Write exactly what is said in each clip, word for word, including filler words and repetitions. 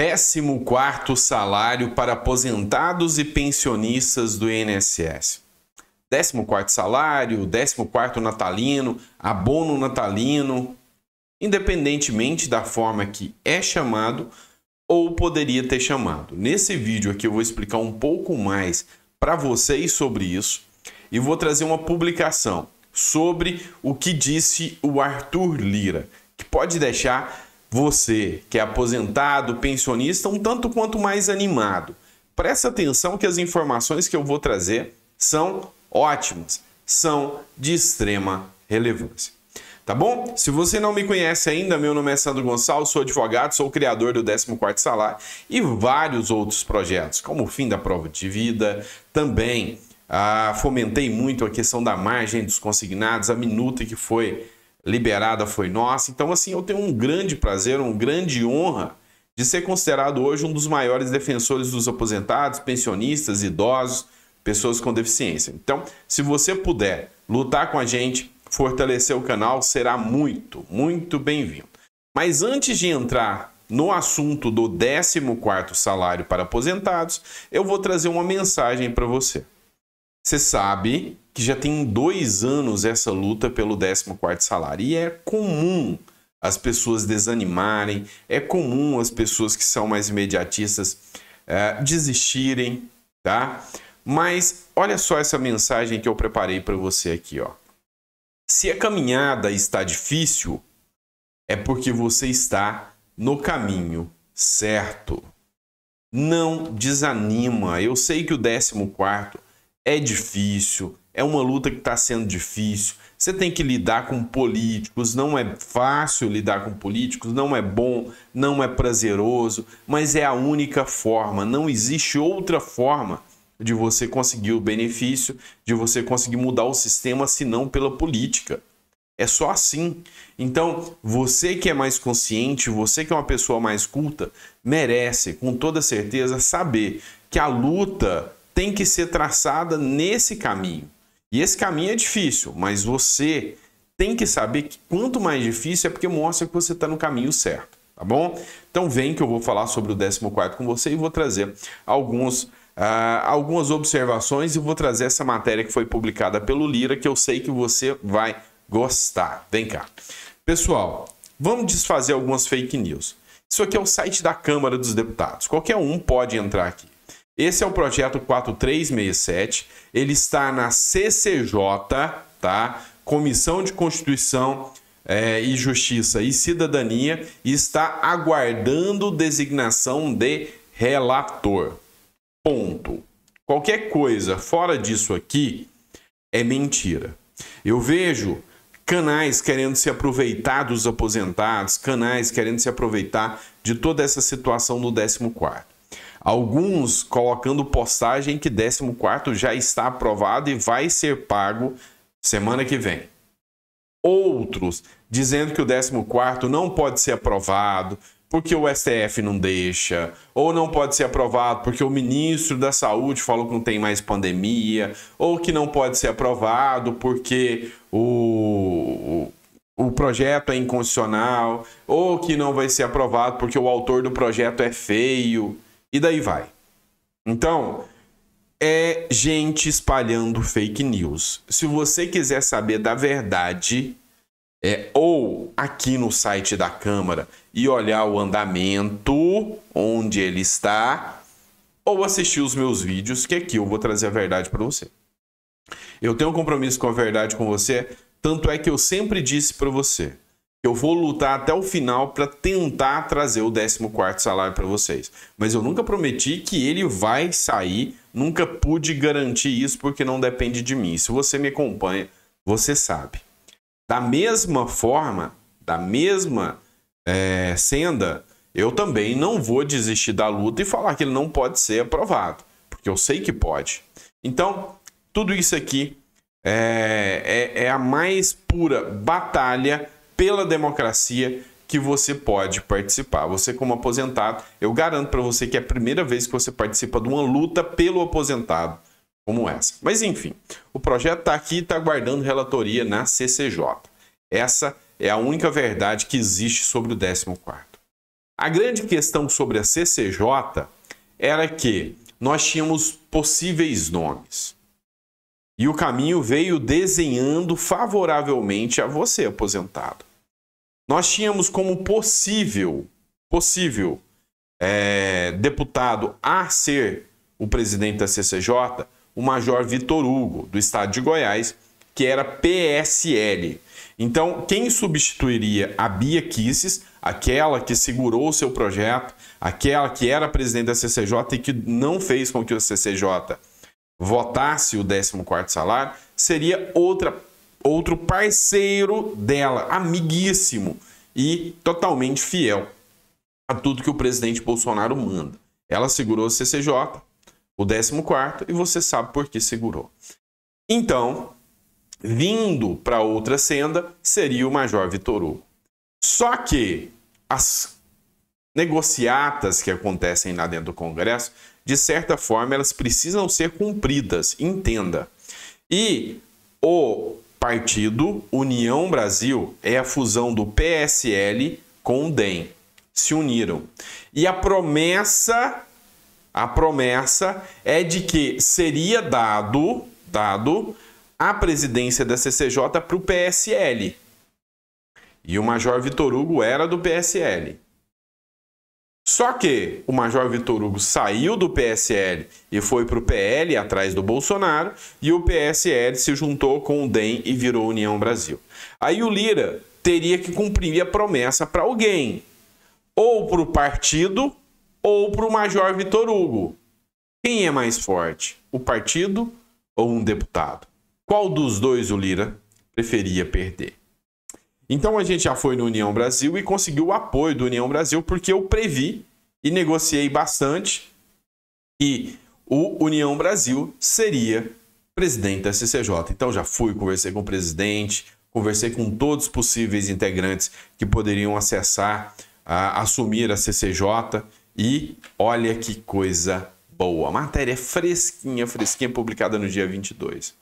décimo quarto salário para aposentados e pensionistas do I N S S. décimo quarto salário, décimo quarto natalino, abono natalino, independentemente da forma que é chamado ou poderia ter chamado. Nesse vídeo aqui eu vou explicar um pouco mais para vocês sobre isso e vou trazer uma publicação sobre o que disse o Arthur Lira, que pode deixar você que é aposentado, pensionista, um tanto quanto mais animado. Presta atenção que as informações que eu vou trazer são ótimas, são de extrema relevância. Tá bom? Se você não me conhece ainda, meu nome é Sandro Gonçalves, sou advogado, sou criador do décimo quarto salário e vários outros projetos, como o fim da prova de vida, também ah, fomentei muito a questão da margem dos consignados, a minuta que foi liberada foi nossa. Então, assim, eu tenho um grande prazer, uma grande honra de ser considerado hoje um dos maiores defensores dos aposentados, pensionistas, idosos, pessoas com deficiência. Então, se você puder lutar com a gente, fortalecer o canal, será muito, muito bem-vindo. Mas antes de entrar no assunto do décimo quarto salário para aposentados, eu vou trazer uma mensagem para você. Você sabe que já tem dois anos essa luta pelo décimo quarto salário e é comum as pessoas desanimarem, é comum as pessoas que são mais imediatistas é, desistirem, tá? Mas olha só essa mensagem que eu preparei para você aqui, ó. Se a caminhada está difícil, é porque você está no caminho certo. Não desanima. Eu sei que o décimo quarto é difícil, é uma luta que está sendo difícil. Você tem que lidar com políticos, não é fácil lidar com políticos, não é bom, não é prazeroso, mas é a única forma, não existe outra forma de você conseguir o benefício, de você conseguir mudar o sistema, senão pela política. É só assim. Então, você que é mais consciente, você que é uma pessoa mais culta, merece, com toda certeza, saber que a luta tem que ser traçada nesse caminho. E esse caminho é difícil, mas você tem que saber que quanto mais difícil é porque mostra que você está no caminho certo, tá bom? Então vem que eu vou falar sobre o décimo quarto com você e vou trazer alguns... Uh, algumas observações e vou trazer essa matéria que foi publicada pelo Lira, que eu sei que você vai gostar. Vem cá. Pessoal, vamos desfazer algumas fake news. Isso aqui é o site da Câmara dos Deputados. Qualquer um pode entrar aqui. Esse é o projeto quatro três seis sete. Ele está na C C J, tá? Comissão de Constituição é, e Justiça e Cidadania, e está aguardando designação de relator. Ponto. Qualquer coisa fora disso aqui é mentira. Eu vejo canais querendo se aproveitar dos aposentados, canais querendo se aproveitar de toda essa situação do décimo quarto. Alguns colocando postagem que décimo quarto já está aprovado e vai ser pago semana que vem. Outros dizendo que o décimo quarto não pode ser aprovado, porque o S T F não deixa, ou não pode ser aprovado porque o ministro da Saúde falou que não tem mais pandemia, ou que não pode ser aprovado porque o, o projeto é inconstitucional, ou que não vai ser aprovado porque o autor do projeto é feio, e daí vai. Então, é gente espalhando fake news. Se você quiser saber da verdade... É, ou aqui no site da Câmara e olhar o andamento, onde ele está, ou assistir os meus vídeos, que aqui eu vou trazer a verdade para você. Eu tenho um compromisso com a verdade com você, tanto é que eu sempre disse para você que eu vou lutar até o final para tentar trazer o décimo quarto salário para vocês. Mas eu nunca prometi que ele vai sair, nunca pude garantir isso porque não depende de mim. Se você me acompanha, você sabe. Da mesma forma, da mesma é, senda, eu também não vou desistir da luta e falar que ele não pode ser aprovado, porque eu sei que pode. Então, tudo isso aqui é, é, é a mais pura batalha pela democracia que você pode participar. Você, como aposentado, eu garanto para você que é a primeira vez que você participa de uma luta pelo aposentado como essa. Mas enfim, o projeto está aqui e está aguardando relatoria na C C J. Essa é a única verdade que existe sobre o décimo quarto. A grande questão sobre a C C J era que nós tínhamos possíveis nomes. E o caminho veio desenhando favoravelmente a você, aposentado. Nós tínhamos como possível, possível é, deputado a ser o presidente da C C J, o Major Vitor Hugo, do estado de Goiás, que era P S L. Então, quem substituiria a Bia Kicis, aquela que segurou o seu projeto, aquela que era presidente da C C J e que não fez com que o C C J votasse o décimo quarto salário, seria outra, outro parceiro dela, amiguíssimo e totalmente fiel a tudo que o presidente Bolsonaro manda. Ela segurou o C C J, o décimo quarto, e você sabe por que segurou. Então, vindo para outra senda, seria o Major Vitor Hugo. Só que as negociatas que acontecem lá dentro do Congresso, de certa forma, elas precisam ser cumpridas, entenda. E o partido União Brasil é a fusão do P S L com o D E M. Se uniram. E a promessa, a promessa é de que seria dado, dado a presidência da C C J para o P S L. E o Major Vitor Hugo era do P S L. Só que o Major Vitor Hugo saiu do P S L e foi para o P L atrás do Bolsonaro, e o P S L se juntou com o D E M e virou União Brasil. Aí o Lira teria que cumprir a promessa para alguém, ou para o partido ou para o Major Vitor Hugo. Quem é mais forte, o partido ou um deputado? Qual dos dois o Lira preferia perder? Então a gente já foi no União Brasil e conseguiu o apoio do União Brasil, porque eu previ e negociei bastante e o União Brasil seria presidente da C C J. Então já fui, conversei com o presidente, conversei com todos os possíveis integrantes que poderiam acessar, a, assumir a C C J, e olha que coisa boa. A matéria é fresquinha, fresquinha, publicada no dia vinte e dois.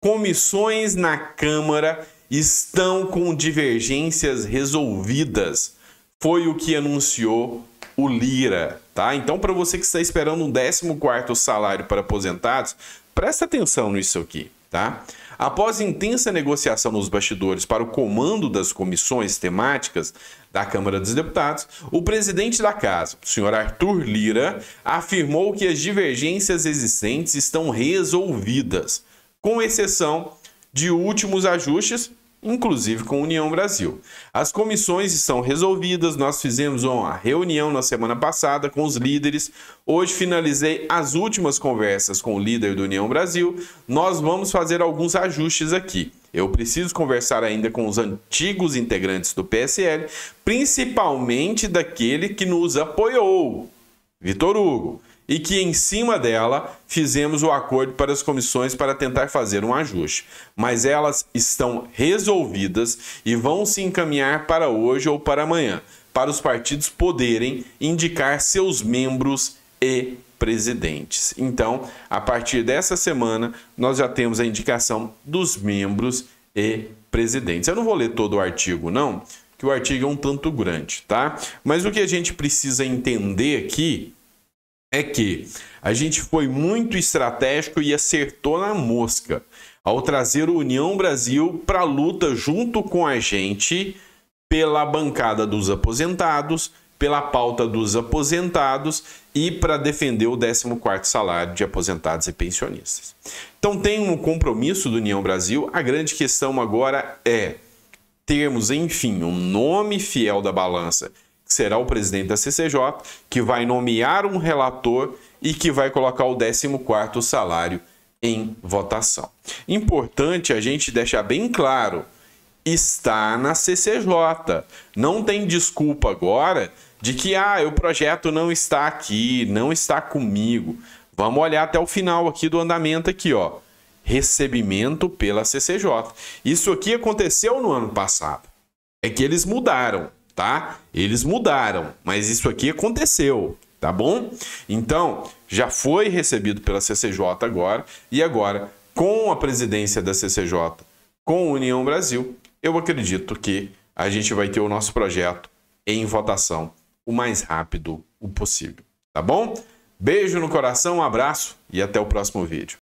Comissões na Câmara estão com divergências resolvidas. Foi o que anunciou o Lira, tá? Então, para você que está esperando um décimo quarto salário para aposentados, presta atenção nisso aqui, tá? Após intensa negociação nos bastidores para o comando das comissões temáticas da Câmara dos Deputados, o presidente da casa, o senhor Arthur Lira, afirmou que as divergências existentes estão resolvidas, com exceção de últimos ajustes, inclusive com a União Brasil. As comissões estão resolvidas, nós fizemos uma reunião na semana passada com os líderes, hoje finalizei as últimas conversas com o líder do União Brasil, nós vamos fazer alguns ajustes aqui. Eu preciso conversar ainda com os antigos integrantes do P S L, principalmente daquele que nos apoiou, Vitor Hugo, e que em cima dela fizemos o acordo para as comissões para tentar fazer um ajuste. Mas elas estão resolvidas e vão se encaminhar para hoje ou para amanhã, para os partidos poderem indicar seus membros e presidentes. Então, a partir dessa semana, nós já temos a indicação dos membros e presidentes. Eu não vou ler todo o artigo, não, que o artigo é um tanto grande, tá? Mas o que a gente precisa entender aqui é que a gente foi muito estratégico e acertou na mosca ao trazer o União Brasil para a luta junto com a gente pela bancada dos aposentados, pela pauta dos aposentados e para defender o décimo quarto salário de aposentados e pensionistas. Então tem um compromisso do União Brasil. A grande questão agora é termos, enfim, um nome fiel da balança, será o presidente da C C J, que vai nomear um relator e que vai colocar o décimo quarto salário em votação. Importante a gente deixar bem claro, está na C C J. Não tem desculpa agora de que ah, o projeto não está aqui, não está comigo. Vamos olhar até o final aqui do andamento aqui, ó. Recebimento pela C C J. Isso aqui aconteceu no ano passado. É que eles mudaram, tá? Eles mudaram, mas isso aqui aconteceu, tá bom? Então, já foi recebido pela C C J agora, e agora, com a presidência da C C J, com a União Brasil, eu acredito que a gente vai ter o nosso projeto em votação o o mais rápido o possível, tá bom? Beijo no coração, um abraço e até o próximo vídeo.